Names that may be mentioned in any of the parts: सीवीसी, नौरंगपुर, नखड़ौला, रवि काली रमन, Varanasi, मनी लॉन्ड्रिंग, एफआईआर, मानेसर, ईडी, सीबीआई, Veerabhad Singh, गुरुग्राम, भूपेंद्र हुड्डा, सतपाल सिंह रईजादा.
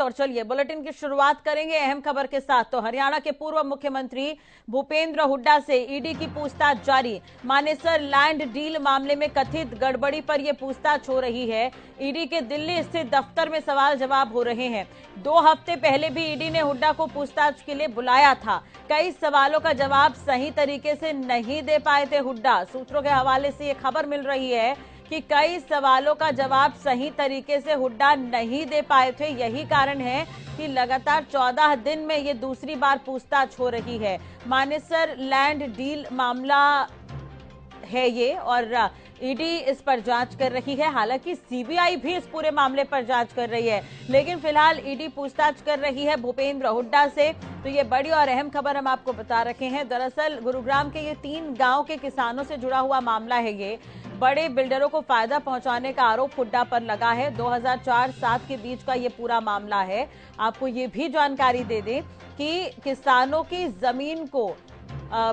और चलिए बुलेटिन की शुरुआत करेंगे अहम खबर के साथ। तो हरियाणा के पूर्व मुख्यमंत्री भूपेंद्र हुड्डा से ईडी की पूछताछ जारी। मानेसर लैंड डील मामले में कथित गड़बड़ी पर यह पूछताछ हो रही है। ईडी के दिल्ली स्थित दफ्तर में सवाल जवाब हो रहे हैं। 2 हफ्ते पहले भी ईडी ने हुड्डा को पूछताछ के लिए बुलाया था। कई सवालों का जवाब सही तरीके से नहीं दे पाए थे हुड्डा। सूत्रों के हवाले से ये खबर मिल रही है कि कई सवालों का जवाब सही तरीके से हुड्डा नहीं दे पाए थे। यही कारण है कि लगातार 14 दिन में ये दूसरी बार पूछताछ हो रही है। मानेसर लैंड डील मामला है ये और ईडी इस पर जांच कर रही है। हालांकि सीबीआई भी इस पूरे मामले पर जांच कर रही है, लेकिन फिलहाल ईडी पूछताछ कर रही है भूपेंद्र हुड्डा से। तो ये बड़ी और अहम खबर हम आपको बता रखे हैं। दरअसल गुरुग्राम के ये 3 गांव के किसानों से जुड़ा हुआ मामला है। ये बड़े बिल्डरों को फायदा पहुंचाने का आरोप हुड्डा पर लगा है। 2004-07 के बीच का ये पूरा मामला है। आपको ये भी जानकारी दे दें कि किसानों की जमीन को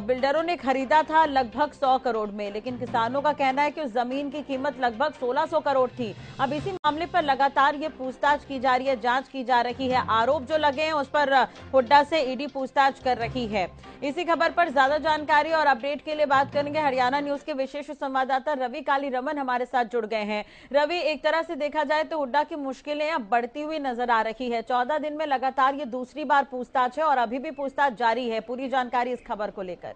बिल्डरों ने खरीदा था लगभग 100 करोड़ में, लेकिन किसानों का कहना है कि उस जमीन की कीमत लगभग 1600 करोड़ थी। अब इसी मामले पर लगातार ये पूछताछ की जा रही है, जांच की जा रही है। आरोप जो लगे हैं उस पर हुड्डा से ईडी पूछताछ कर रही है। इसी खबर पर ज्यादा जानकारी और अपडेट के लिए बात करेंगे। हरियाणा न्यूज के विशेष संवाददाता रवि काली रमन हमारे साथ जुड़ गए हैं। रवि, एक तरह से देखा जाए तो हुड्डा की मुश्किलें अब बढ़ती हुई नजर आ रही है। 14 दिन में लगातार ये दूसरी बार पूछताछ है और अभी भी पूछताछ जारी है। पूरी जानकारी इस खबर को लेकर।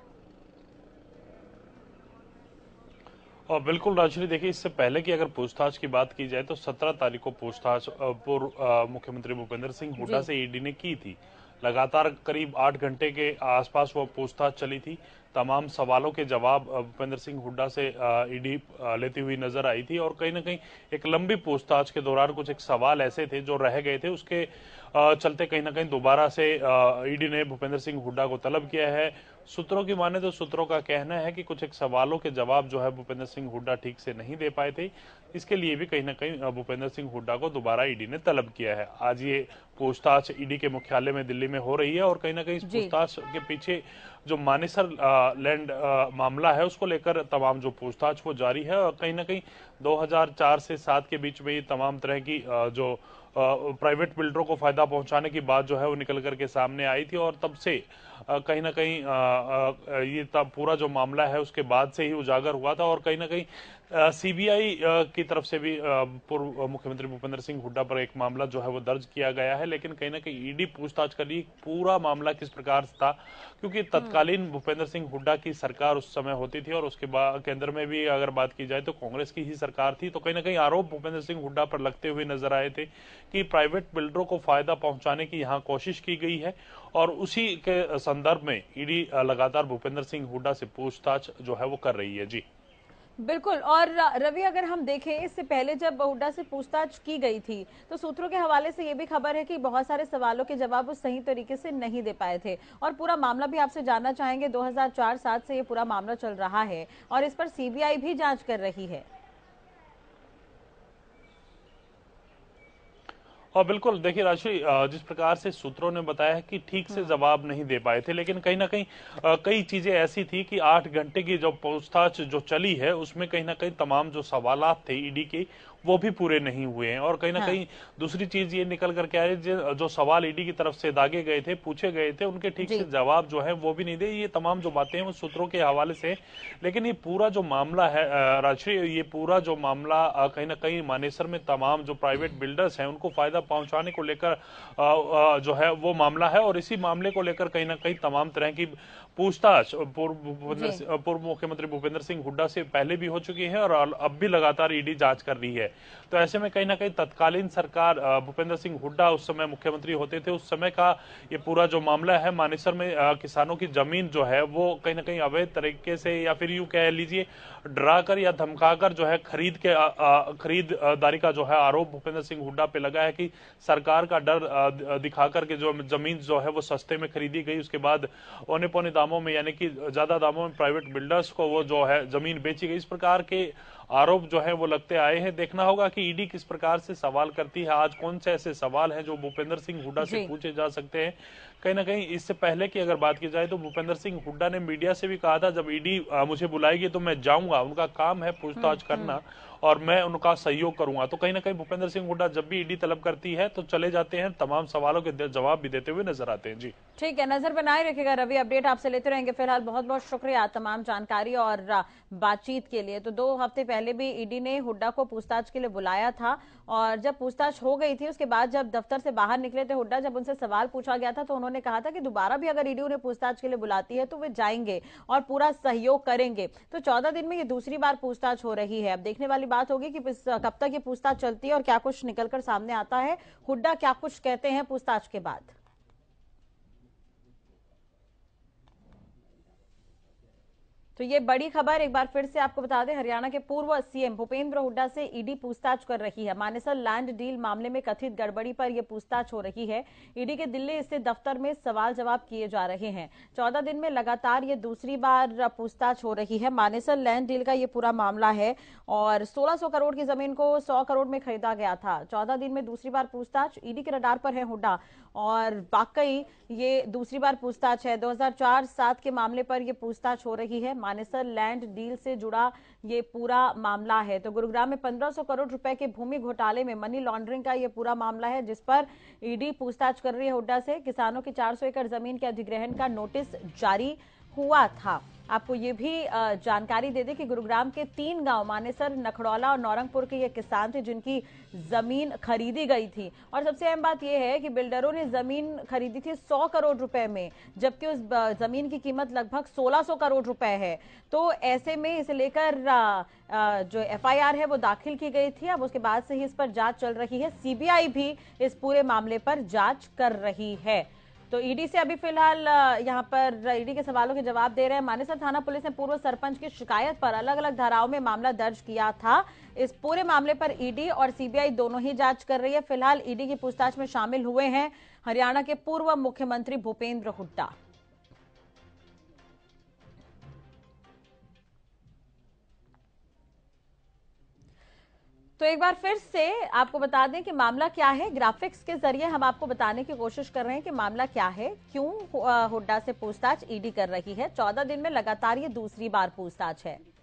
और बिल्कुल राजश्री, देखिए इससे पहले कि अगर पूछताछ की बात की जाए तो 17 तारीख को पूछताछ पूर्व मुख्यमंत्री भूपेंद्र सिंह हुड्डा से ईडी ने की थी। लगातार करीब 8 घंटे के आसपास वो पूछताछ चली थी। तमाम सवालों के जवाब भूपेंद्र सिंह हुड्डा से ईडी लेती हुई नजर आई थी और कहीं ना कहीं एक लंबी पूछताछ के दौरान कुछ एक सवाल ऐसे थे जो रह गए थे। उसके चलते कहीं ना कहीं दोबारा से ईडी ने भूपेंद्र सिंह हुड्डा को तलब किया है। सूत्रों की माने तो सूत्रों का कहना है कि कुछ एक सवालों के जवाब जो है भूपेंद्र सिंह हुड्डा ठीक से नहीं दे पाए थे। इसके लिए भी कहीं ना कहीं भूपेंद्र सिंह हुड्डा को दोबारा ईडी ने तलब किया है। आज ये पूछताछ ईडी के मुख्यालय में दिल्ली में हो रही है और कहीं ना कहीं इस पूछताछ के पीछे जो मानेसर लैंड मामला है उसको लेकर तमाम जो पूछताछ वो जारी है। और कहीं ना कहीं 2004 से 7 के बीच में ये तमाम तरह की जो प्राइवेट बिल्डरों को फायदा पहुंचाने की बात जो है वो निकल करके सामने आई थी और तब से कहीं ना कहीं ये तब पूरा जो मामला है उसके बाद से ही उजागर हुआ था। और कहीं ना कहीं सीबीआई की तरफ से भी पूर्व मुख्यमंत्री भूपेंद्र सिंह हुड्डा पर एक मामला जो है वो दर्ज किया गया है। लेकिन कहीं ना कहीं ईडी पूछताछ कर रही पूरा मामला किस प्रकार था, क्योंकि तत्कालीन भूपेंद्र सिंह हुड्डा की सरकार उस समय होती थी और उसके बाद केंद्र में भी अगर बात की जाए तो कांग्रेस की ही सरकार थी। तो कहीं ना कहीं आरोप भूपेंद्र सिंह हुड्डा पर लगते हुए नजर आए थे कि प्राइवेट बिल्डरों को फायदा पहुंचाने की यहाँ कोशिश की गई है। और उसी के संदर्भ में ईडी लगातार भूपेंद्र सिंह हुड्डा से पूछताछ जो है वो कर रही है। जी बिल्कुल। और रवि, अगर हम देखें इससे पहले जब हुड्डा से पूछताछ की गई थी तो सूत्रों के हवाले से ये भी खबर है कि बहुत सारे सवालों के जवाब वो सही तरीके से नहीं दे पाए थे। और पूरा मामला भी आपसे जानना चाहेंगे। 2004-07 से ये पूरा मामला चल रहा है और इस पर सीबीआई भी जाँच कर रही है। और बिल्कुल देखिए राशि, जिस प्रकार से सूत्रों ने बताया कि ठीक से जवाब नहीं दे पाए थे, लेकिन कहीं ना कहीं कई चीजें ऐसी थी कि 8 घंटे की जो पूछताछ जो चली है उसमें कहीं ना कहीं तमाम जो सवालात थे ईडी के वो भी पूरे नहीं हुए हैं। और कहीं ना कहीं दूसरी चीज ये निकल करके आ रही है जो सवाल ईडी की तरफ से दागे गए थे, पूछे गए थे, उनके ठीक से जवाब जो है वो भी नहीं दे। ये तमाम जो बातें हैं वो सूत्रों के हवाले से। लेकिन ये पूरा जो मामला है राजश्री, ये पूरा जो मामला कहीं ना कहीं मानेसर में तमाम जो प्राइवेट बिल्डर्स हैं उनको फायदा पहुंचाने को लेकर जो है वो मामला है। और इसी मामले को लेकर कहीं ना कहीं तमाम तरह की पूछताछ पूर्व मुख्यमंत्री भूपेंद्र सिंह हुड्डा से पहले भी हो चुकी है और अब भी लगातार ईडी जांच कर रही है। तो ऐसे में कहीं ना कहीं तत्कालीन सरकार भूपेंद्र सिंह हुड्डा उस समय मुख्यमंत्री होते थे, उस समय का ये पूरा जो मामला है मानेसर में किसानों की जमीन जो है वो कहीं ना कहीं अवैध तरीके से या फिर यूं कह लीजिए डराकर या धमकाकर जो है खरीददारी का जो है आरोप भूपेंद्र सिंह हुड्डा पे लगा है कि सरकार का डर दिखाकर के जो जमीन जो है वो सस्ते में खरीदी गई, उसके बाद औने पौने दामों में यानी कि ज्यादा दामों में प्राइवेट बिल्डर्स को वो जो है जमीन बेची गई। इस प्रकार के आरोप जो है वो लगते आए हैं। देखना होगा कि ईडी किस प्रकार से सवाल करती है, आज कौन से ऐसे सवाल हैं जो भूपेंद्र सिंह हुड्डा से पूछे जा सकते हैं। कहीं ना कहीं इससे पहले की अगर बात की जाए तो भूपेंद्र सिंह हुड्डा ने मीडिया से भी कहा था जब ईडी मुझे बुलाएगी तो मैं जाऊंगा, उनका काम है पूछताछ करना। और मैं उनका सहयोग करूंगा। तो कहीं ना कहीं भूपेंद्र सिंह हुड्डा जब भी ईडी तलब करती है तो चले जाते हैं, तमाम सवालों के जवाब भी देते हुए नजर आते हैं। जी ठीक है, नजर बनाए रखेगा रवि, अपडेट आपसे लेते रहेंगे। फिलहाल बहुत बहुत शुक्रिया तमाम जानकारी और बातचीत के लिए। तो 2 हफ्ते पहले भी ईडी ने हुड्डा को पूछताछ के लिए बुलाया था और जब पूछताछ हो गई थी उसके बाद जब दफ्तर से बाहर निकले थे हुड्डा, जब उनसे सवाल पूछा गया था तो उन्होंने कहा था कि दोबारा भी अगर ईडी उन्हें पूछताछ के लिए बुलाती है तो वे जाएंगे और पूरा सहयोग करेंगे। तो 14 दिन में ये दूसरी बार पूछताछ हो रही है। अब देखने वाली बात होगी कि कब तक ये पूछताछ चलती है और क्या कुछ निकलकर सामने आता है, हुड्डा क्या कुछ कहते हैं पूछताछ के बाद। तो ये बड़ी खबर एक बार फिर से आपको बता दें, हरियाणा के पूर्व सीएम भूपेंद्र हुड्डा से ईडी पूछताछ कर रही है। मानेसर लैंड डील मामले में कथित गड़बड़ी पर यह पूछताछ हो रही है। ईडी के दिल्ली स्थित दफ्तर में सवाल जवाब किए जा रहे हैं। 14 दिन में लगातार ये दूसरी बार पूछताछ हो रही है। मानेसर लैंड डील का ये पूरा मामला है और 1600 करोड़ की जमीन को 100 करोड़ में खरीदा गया था। 14 दिन में दूसरी बार पूछताछ, ईडी के रडार पर है हुड्डा और वाकई ये दूसरी बार पूछताछ है। 2004-07 के मामले पर यह पूछताछ हो रही है। मानेसर लैंड डील से जुड़ा ये पूरा मामला है। तो गुरुग्राम में 1500 करोड़ रुपए के भूमि घोटाले में मनी लॉन्ड्रिंग का ये पूरा मामला है जिस पर ईडी पूछताछ कर रही है हुड्डा से। किसानों की 400 एकड़ जमीन के अधिग्रहण का नोटिस जारी हुआ था। आपको ये भी जानकारी दे दें कि गुरुग्राम के 3 गांव मानेसर, नखड़ौला और नौरंगपुर के ये किसान थे जिनकी जमीन खरीदी गई थी। और सबसे अहम बात ये है कि बिल्डरों ने जमीन खरीदी थी 100 करोड़ रुपए में, जबकि उस जमीन की कीमत लगभग 1600 करोड़ रुपए है। तो ऐसे में इसे लेकर जो एफआईआर है वो दाखिल की गई थी। अब उसके बाद से ही इस पर जांच चल रही है। सीबीआई भी इस पूरे मामले पर जांच कर रही है। तो ईडी से अभी फिलहाल यहाँ पर ईडी के सवालों के जवाब दे रहे हैं। मानेसर थाना पुलिस ने पूर्व सरपंच की शिकायत पर अलग अलग धाराओं में मामला दर्ज किया था। इस पूरे मामले पर ईडी और सीबीआई दोनों ही जांच कर रही है। फिलहाल ईडी की पूछताछ में शामिल हुए हैं हरियाणा के पूर्व मुख्यमंत्री भूपेंद्र हुड्डा। तो एक बार फिर से आपको बता दें कि मामला क्या है। ग्राफिक्स के जरिए हम आपको बताने की कोशिश कर रहे हैं कि मामला क्या है, क्यों हुड्डा से पूछताछ ईडी कर रही है। 14 दिन में लगातार ये दूसरी बार पूछताछ है।